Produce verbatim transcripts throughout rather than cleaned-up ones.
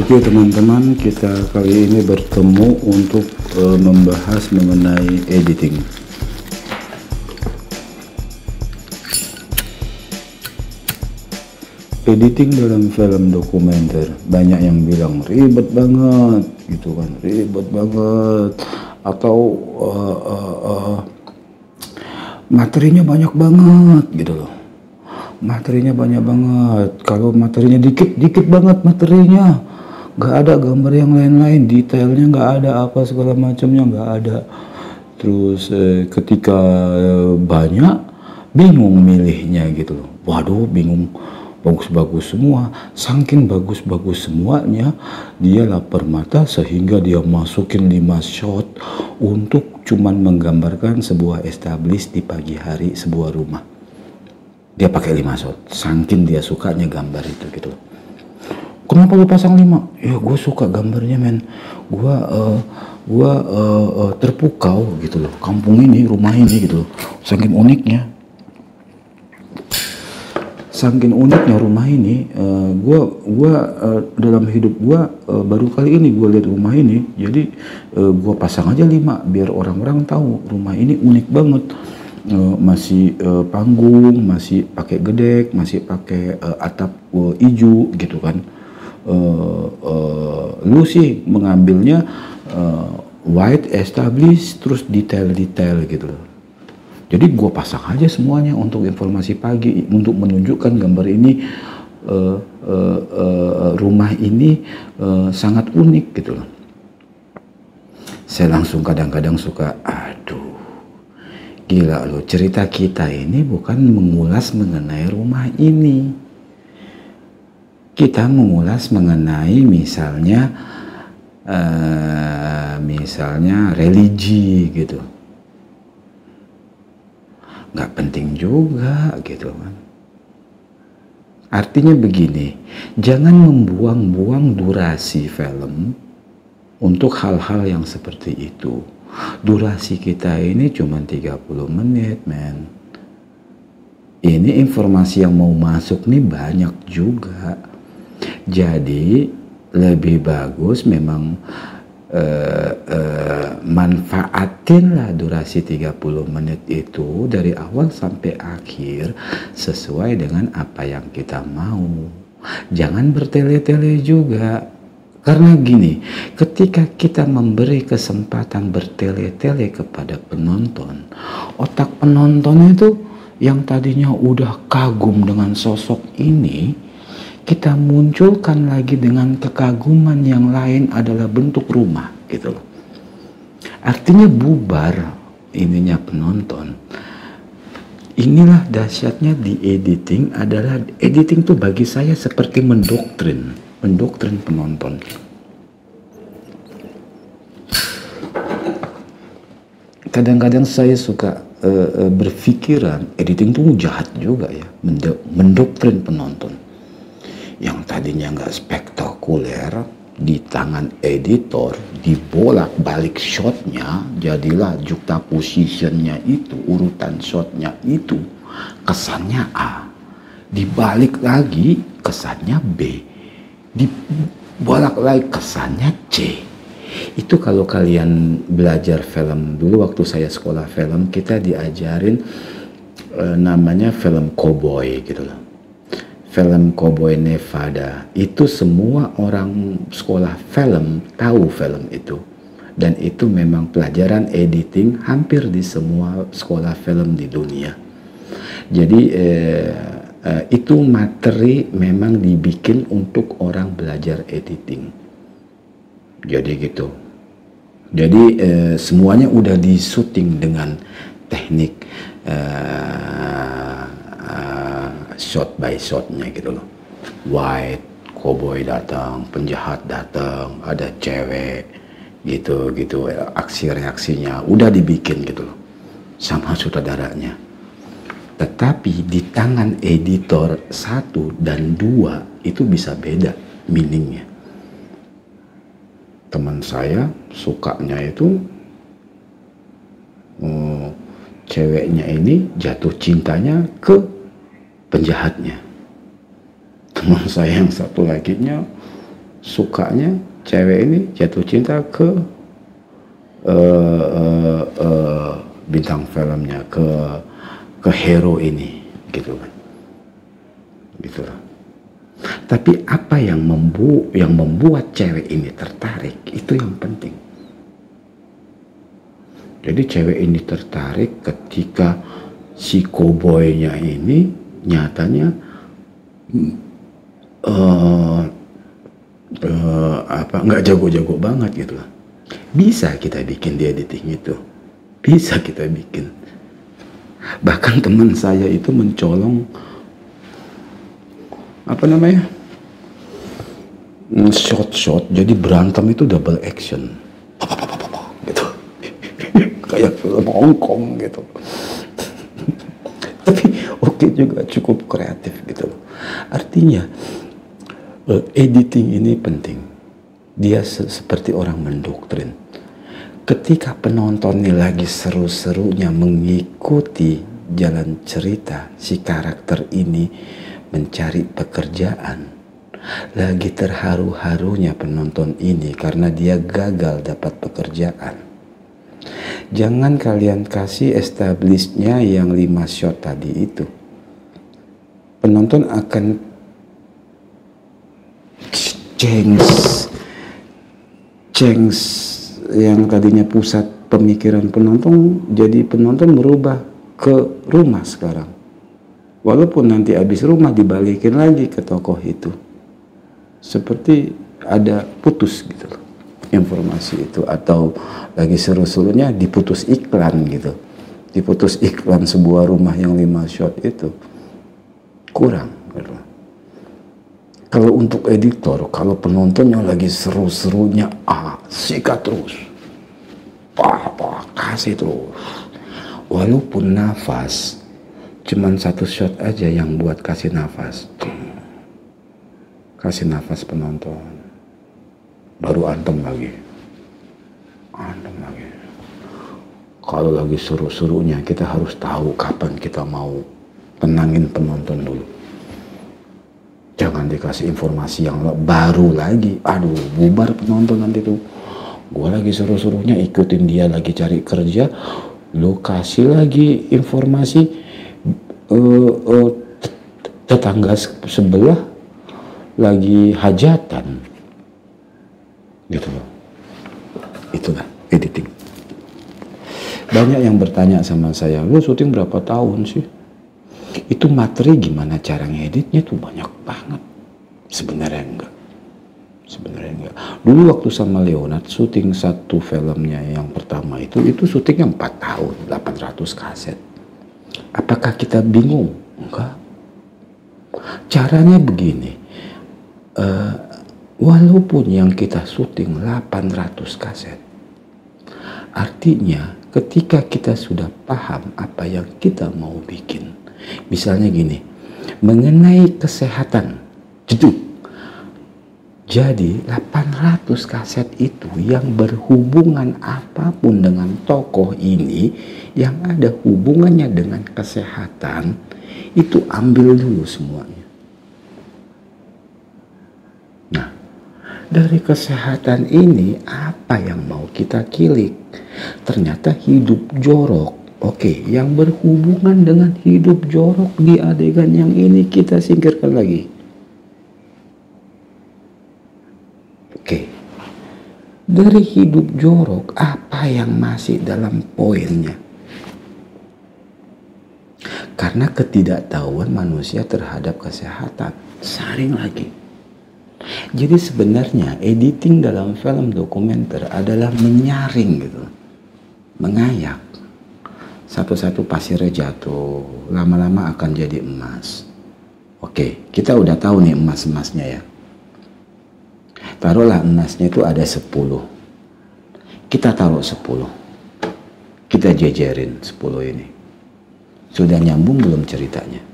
Oke teman-teman, kita kali ini bertemu untuk uh, membahas mengenai editing. Editing dalam film dokumenter, banyak yang bilang ribet banget gitu kan, ribet banget, atau uh, uh, uh, materinya banyak banget gitu loh. Materinya banyak banget. Kalau materinya dikit, dikit banget materinya. Nggak ada gambar yang lain-lain, detailnya nggak ada, apa segala macamnya nggak ada. Terus eh, ketika eh, banyak, bingung milihnya gitu loh. Waduh, bingung. Bagus-bagus semua, saking bagus-bagus semuanya, dia lapar mata sehingga dia masukin lima shot untuk cuman menggambarkan sebuah establish di pagi hari sebuah rumah. Dia pakai lima shot, saking dia sukanya gambar itu gitu loh. Kenapa lu pasang lima? Ya gue suka gambarnya men, gue uh, gue uh, uh, terpukau gitu loh, kampung ini, rumah ini gitu loh, saking uniknya. Saking uniknya rumah ini, uh, gua, gua uh, dalam hidup gua uh, baru kali ini gua lihat rumah ini, jadi uh, gua pasang aja lima biar orang-orang tahu rumah ini unik banget. Uh, masih uh, panggung, masih pakai gedek, masih pakai uh, atap uh, hijau gitu kan. Uh, uh, lu sih mengambilnya uh, white established terus detail-detail gitu loh. Jadi gue pasang aja semuanya untuk informasi pagi, untuk menunjukkan gambar ini, uh, uh, uh, rumah ini uh, sangat unik gitu loh. Saya langsung kadang-kadang suka, aduh, gila loh, cerita kita ini bukan mengulas mengenai rumah ini. Kita mengulas mengenai misalnya, uh, misalnya religi gitu. Nggak penting juga gitu kan. Artinya begini, jangan membuang-buang durasi film untuk hal-hal yang seperti itu. Durasi kita ini cuma tiga puluh menit men. Ini informasi yang mau masuk nih banyak juga. Jadi lebih bagus memang Uh, uh, manfaatinlah durasi tiga puluh menit itu dari awal sampai akhir sesuai dengan apa yang kita mau. Jangan bertele-tele juga, karena gini, ketika kita memberi kesempatan bertele-tele kepada penonton, otak penonton itu yang tadinya udah kagum dengan sosok ini, kita munculkan lagi dengan kekaguman yang lain adalah bentuk rumah gitu loh. Artinya bubar ininya penonton. Inilah dahsyatnya di editing, adalah editing tuh bagi saya seperti mendoktrin, mendoktrin penonton. Kadang-kadang saya suka uh, uh, berpikiran editing tuh jahat juga ya, mendoktrin penonton. Yang tadinya nggak spektakuler, di tangan editor dibolak-balik shotnya, jadilah jukta positionnya itu, urutan shotnya itu kesannya A, dibalik lagi kesannya B, dibolak lagi kesannya C. Itu kalau kalian belajar film, dulu waktu saya sekolah film kita diajarin eh, namanya film cowboy gitu loh. Film Cowboy Nevada itu semua orang sekolah film tahu film itu, dan itu memang pelajaran editing hampir di semua sekolah film di dunia. Jadi eh, eh, itu materi memang dibikin untuk orang belajar editing. Jadi gitu. Jadi eh, semuanya udah di-syuting dengan teknik eh, shot by shotnya gitu loh. White, cowboy datang, penjahat datang, ada cewek gitu gitu, aksi-reaksinya udah dibikin gitu loh sama sutradaranya. Tetapi di tangan editor satu dan dua itu bisa beda meaningnya. Teman saya sukanya itu hmm, ceweknya ini jatuh cintanya ke penjahatnya. Teman saya yang satu laginya sukanya cewek ini jatuh cinta ke uh, uh, uh, bintang filmnya, ke ke hero ini, gitu kan, gitu lah. Tapi apa yang membu yang membuat cewek ini tertarik, itu yang penting. Jadi cewek ini tertarik ketika si cowboy-nya ini nyatanya uh, uh, apa nggak jago-jago banget gitu lah. Bisa kita bikin di editing itu, bisa kita bikin. Bahkan teman saya itu mencolong apa namanya shot-shot, jadi berantem itu double action gitu kayak film Hongkong gitu. Tapi oke juga, cukup kreatif gitu. Artinya editing ini penting. Dia se seperti orang mendoktrin. Ketika penonton ini lagi seru-serunya mengikuti jalan cerita si karakter ini mencari pekerjaan, lagi terharu-harunya penonton ini karena dia gagal dapat pekerjaan, jangan kalian kasih establishnya yang lima shot tadi itu. Penonton akan cengs cengs yang tadinya pusat pemikiran penonton, jadi penonton berubah ke rumah sekarang. Walaupun nanti habis rumah dibalikin lagi ke tokoh itu, seperti ada putus gitu loh informasi itu, atau lagi seru-serunya diputus iklan gitu, diputus iklan sebuah rumah yang lima shot itu kurang gitu. Kalau untuk editor, kalau penontonnya lagi seru-serunya, ah, sikat terus, pah, pah, kasih terus, walaupun nafas cuman satu shot aja yang buat kasih nafas, kasih nafas penonton. Baru antem lagi, antem lagi. Kalau lagi seru-serunya, kita harus tahu kapan kita mau tenangin penonton dulu. Jangan dikasih informasi yang baru lagi. Aduh, bubar penonton nanti tuh. Gua lagi seru-serunya ikutin dia lagi cari kerja. Lu kasih lagi informasi uh, uh, tetangga sebelah lagi hajatan. Gitu loh. Itulah editing. Banyak yang bertanya sama saya, lu syuting berapa tahun sih? Itu materi gimana cara ngeditnya tuh banyak banget. Sebenarnya enggak. Sebenarnya enggak. Dulu waktu sama Leonard syuting satu filmnya yang pertama itu, itu syutingnya empat tahun, delapan ratus kaset. Apakah kita bingung? Enggak. Caranya begini. Uh, Walaupun yang kita syuting delapan ratus kaset, artinya ketika kita sudah paham apa yang kita mau bikin, misalnya gini, mengenai kesehatan, jeduk. Jadi delapan ratus kaset itu yang berhubungan apapun dengan tokoh ini, yang ada hubungannya dengan kesehatan, itu ambil dulu semuanya. Dari kesehatan ini, apa yang mau kita kilik? Ternyata hidup jorok. Oke, yang berhubungan dengan hidup jorok di adegan yang ini kita singkirkan lagi. Oke, dari hidup jorok, apa yang masih dalam poinnya? Karena ketidaktahuan manusia terhadap kesehatan, saring lagi. Jadi sebenarnya editing dalam film dokumenter adalah menyaring gitu, mengayak. Satu-satu pasirnya jatuh, lama-lama akan jadi emas. Oke, kita udah tahu nih emas-emasnya ya. Taruhlah emasnya itu ada sepuluh. Kita taruh sepuluh. Kita jejerin sepuluh ini. Sudah nyambung belum ceritanya?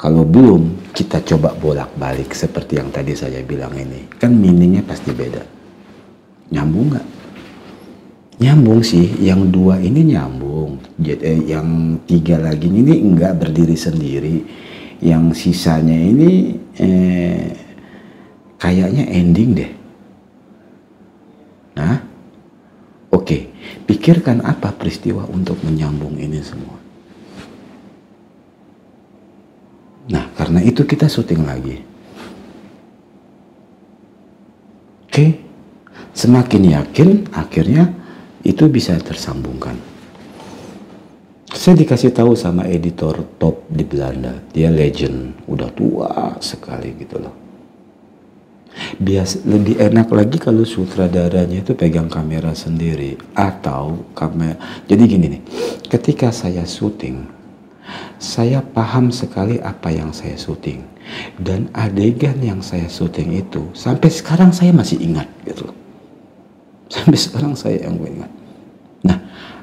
Kalau belum, kita coba bolak-balik seperti yang tadi saya bilang ini. Kan meaningnya pasti beda. Nyambung nggak? Nyambung sih. Yang dua ini nyambung. Yang tiga lagi ini nggak berdiri sendiri. Yang sisanya ini eh, Kayaknya ending deh. Nah, oke. Okay. Pikirkan apa peristiwa untuk menyambung ini semua. Nah, karena itu kita syuting lagi. Oke. Okay. Semakin yakin akhirnya itu bisa tersambungkan. Saya dikasih tahu sama editor top di Belanda, dia legend, udah tua sekali gitu loh. Biasa lebih enak lagi kalau sutradaranya itu pegang kamera sendiri atau kamera. Jadi gini nih, ketika saya syuting, saya paham sekali apa yang saya syuting dan adegan yang saya syuting itu sampai sekarang saya masih ingat gitu loh. Sampai sekarang saya yang gue ingat. Nah,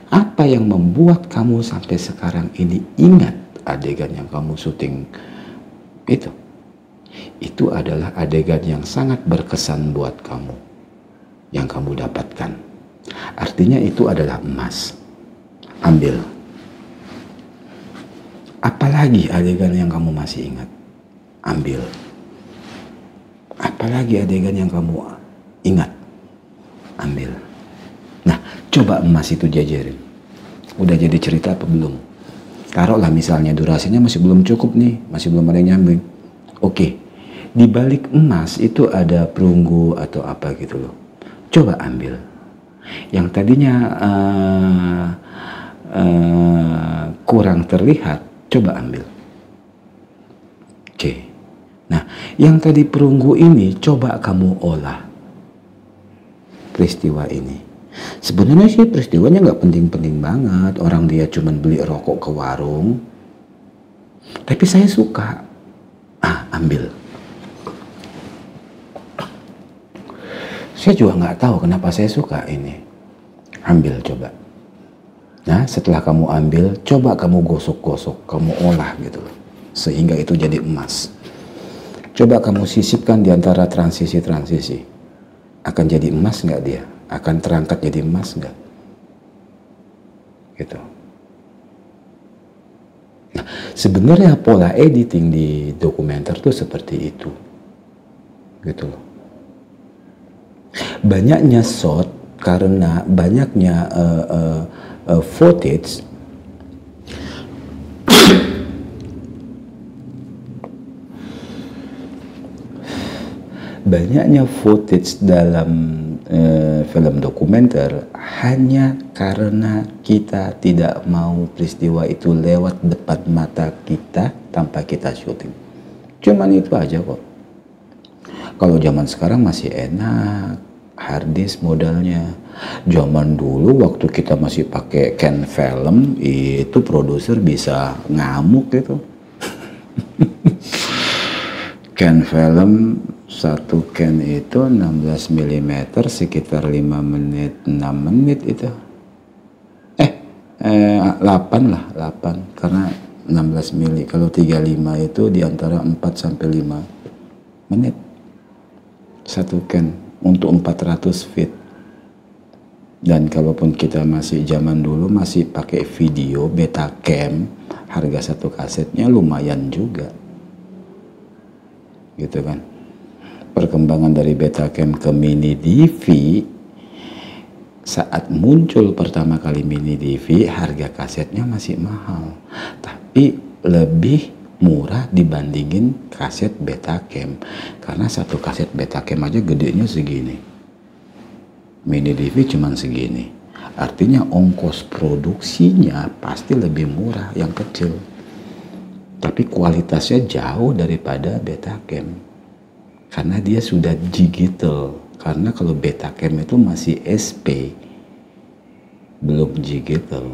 apa yang membuat kamu sampai sekarang ini ingat adegan yang kamu syuting itu? Itu adalah adegan yang sangat berkesan buat kamu, yang kamu dapatkan. Artinya itu adalah emas. Ambil. Apalagi adegan yang kamu masih ingat? Ambil. Apalagi adegan yang kamu ingat? Ambil. Nah, coba emas itu jajarin. Udah jadi cerita apa belum? Taruhlah misalnya durasinya masih belum cukup nih, masih belum ada yang nyambung. Oke, di balik emas itu ada perunggu atau apa gitu loh. Coba ambil. Yang tadinya uh, uh, kurang terlihat, coba ambil. Oke. Nah, yang tadi perunggu ini coba kamu olah. Peristiwa ini sebenarnya sih peristiwanya nggak penting-penting banget, orang dia cuman beli rokok ke warung, tapi saya suka. Ah, ambil. Saya juga nggak tahu kenapa saya suka ini. Ambil, coba. Nah, setelah kamu ambil, coba kamu gosok-gosok, kamu olah gitu loh, sehingga itu jadi emas. Coba kamu sisipkan di antara transisi-transisi. Akan jadi emas nggak dia? Akan terangkat jadi emas nggak? Gitu. Nah, sebenarnya pola editing di dokumenter tuh seperti itu. Gitu loh. Banyaknya shot karena banyaknya uh, uh, uh, footage Banyaknya footage dalam eh, film dokumenter hanya karena kita tidak mau peristiwa itu lewat depan mata kita tanpa kita syuting. Cuman itu aja kok. Kalau zaman sekarang masih enak, hard disk modalnya. Zaman dulu waktu kita masih pakai Canon film, itu produser bisa ngamuk gitu. Canon film, satu can itu enam belas milimeter sekitar lima menit enam menit itu eh, eh delapan lah delapan karena enam belas mili, kalau tiga puluh lima itu diantara empat sampai lima menit satu can untuk empat ratus feet. Dan kalaupun kita masih zaman dulu masih pakai video beta cam, harga satu kasetnya lumayan juga gitu kan. Perkembangan dari Betacam ke Mini D V, saat muncul pertama kali Mini D V harga kasetnya masih mahal, tapi lebih murah dibandingin kaset Betacam karena satu kaset Betacam aja gedenya segini, Mini D V cuman segini, artinya ongkos produksinya pasti lebih murah yang kecil, tapi kualitasnya jauh daripada Betacam. Karena dia sudah digital. Karena kalau Betacam itu masih S P, belum digital.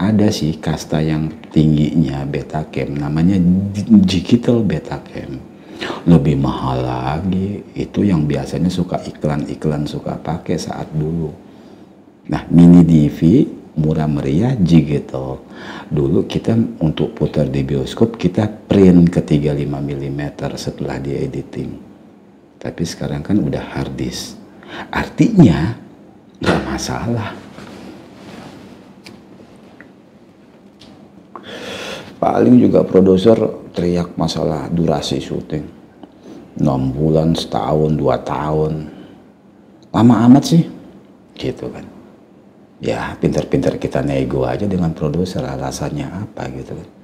Ada sih kasta yang tingginya Betacam, namanya digital Betacam. Lebih mahal lagi. Itu yang biasanya suka iklan-iklan suka pakai saat dulu. Nah, Mini D V murah meriah digital. Dulu kita untuk putar di bioskop kita print ke tiga puluh lima milimeter setelah di editing, tapi sekarang kan udah hard disk, artinya nggak masalah. Paling juga produser teriak masalah durasi syuting, enam bulan, setahun, dua tahun, lama amat sih, gitu kan. Ya pinter-pinter kita nego aja dengan produser alasannya apa gitu kan.